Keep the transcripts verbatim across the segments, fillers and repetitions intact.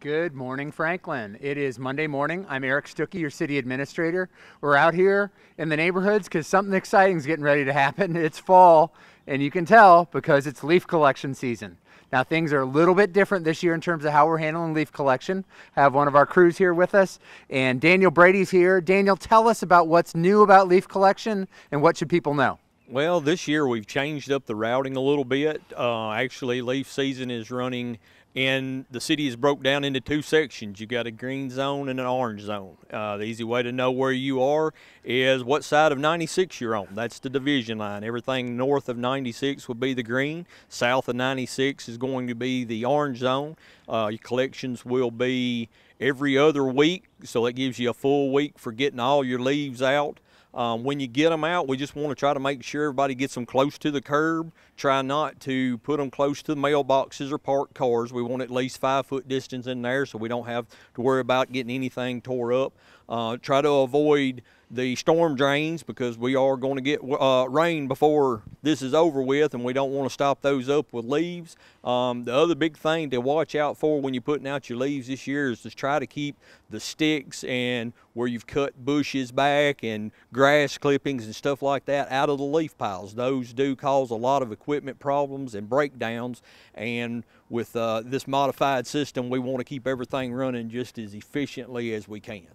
Good morning, Franklin. It is Monday morning. I'm Eric Stuckey, your city administrator. We're out here in the neighborhoods because something exciting is getting ready to happen. It's fall, and you can tell because it's leaf collection season. Now, things are a little bit different this year in terms of how we're handling leaf collection. I have one of our crews here with us, and Daniel Brady's here. Daniel, tell us about what's new about leaf collection and what should people know? Well, this year we've changed up the routing a little bit. Uh, actually, leaf season is running, and the city is broke down into two sections. You got a green zone and an orange zone. Uh, the easy way to know where you are is what side of ninety-six you're on. That's the division line. Everything north of ninety-six would be the green. South of ninety-six is going to be the orange zone. Uh, your collections will be every other week, so that gives you a full week for getting all your leaves out. Um, when you get them out, we just want to try to make sure everybody gets them close to the curb. Try not to put them close to the mailboxes or parked cars. We want at least five foot distance in there so we don't have to worry about getting anything tore up. Uh, try to avoid the storm drains because we are going to get uh, rain before this is over with, and we don't want to stop those up with leaves. Um, the other big thing to watch out for when you're putting out your leaves this year is to try to keep the sticks and where you've cut bushes back and grass clippings and stuff like that out of the leaf piles. Those do cause a lot of equipment problems and breakdowns, and with uh, this modified system, we want to keep everything running just as efficiently as we can.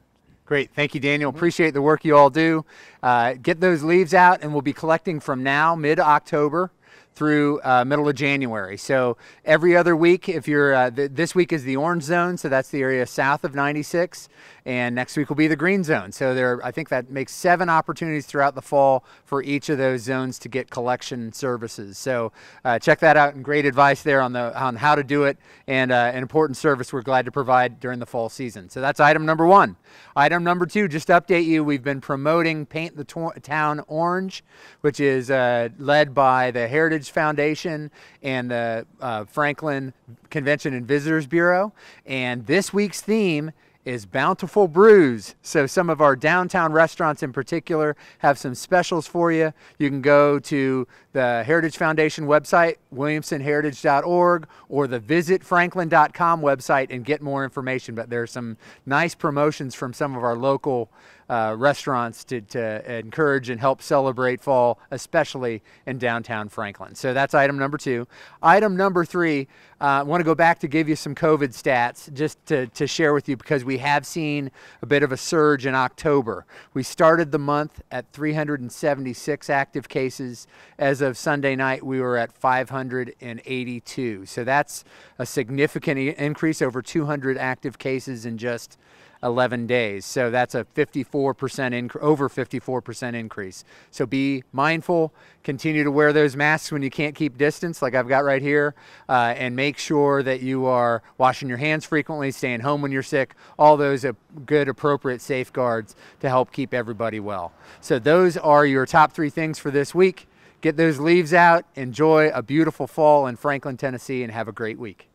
Great. Thank you, Daniel. Appreciate the work you all do. Uh, get those leaves out, and we'll be collecting from now, mid-October, through uh, middle of January. So every other week, if you're, uh, th this week is the orange zone, so that's the area south of ninety-six, and next week will be the green zone. So there, are, I think that makes seven opportunities throughout the fall for each of those zones to get collection services. So uh, check that out, and great advice there on, the, on how to do it, and uh, an important service we're glad to provide during the fall season. So that's item number one. Item number two, just to update you, we've been promoting Paint the Town Orange, which is uh, led by the Heritage Foundation and the uh, Franklin Convention and Visitors Bureau, and this week's theme is Bountiful Brews. So some of our downtown restaurants in particular have some specials for you. You can go to the Heritage Foundation website, williamson heritage dot org, or the visit franklin dot com website and get more information. But there are some nice promotions from some of our local uh, restaurants to, to encourage and help celebrate fall, especially in downtown Franklin. So that's item number two. Item number three, uh, I want to go back to give you some COVID stats just to, to share with you, because we We have seen a bit of a surge in October. We started the month at three hundred seventy-six active cases. As of Sunday night, we were at five hundred eighty-two. So that's a significant increase, over two hundred active cases in just eleven days. So that's a fifty-four percent, over fifty-four percent increase. So be mindful, continue to wear those masks when you can't keep distance, like I've got right here, uh, and make sure that you are washing your hands frequently, staying home when you're sick, all those good, appropriate safeguards to help keep everybody well. So those are your top three things for this week. Get those leaves out, enjoy a beautiful fall in Franklin, Tennessee, and have a great week.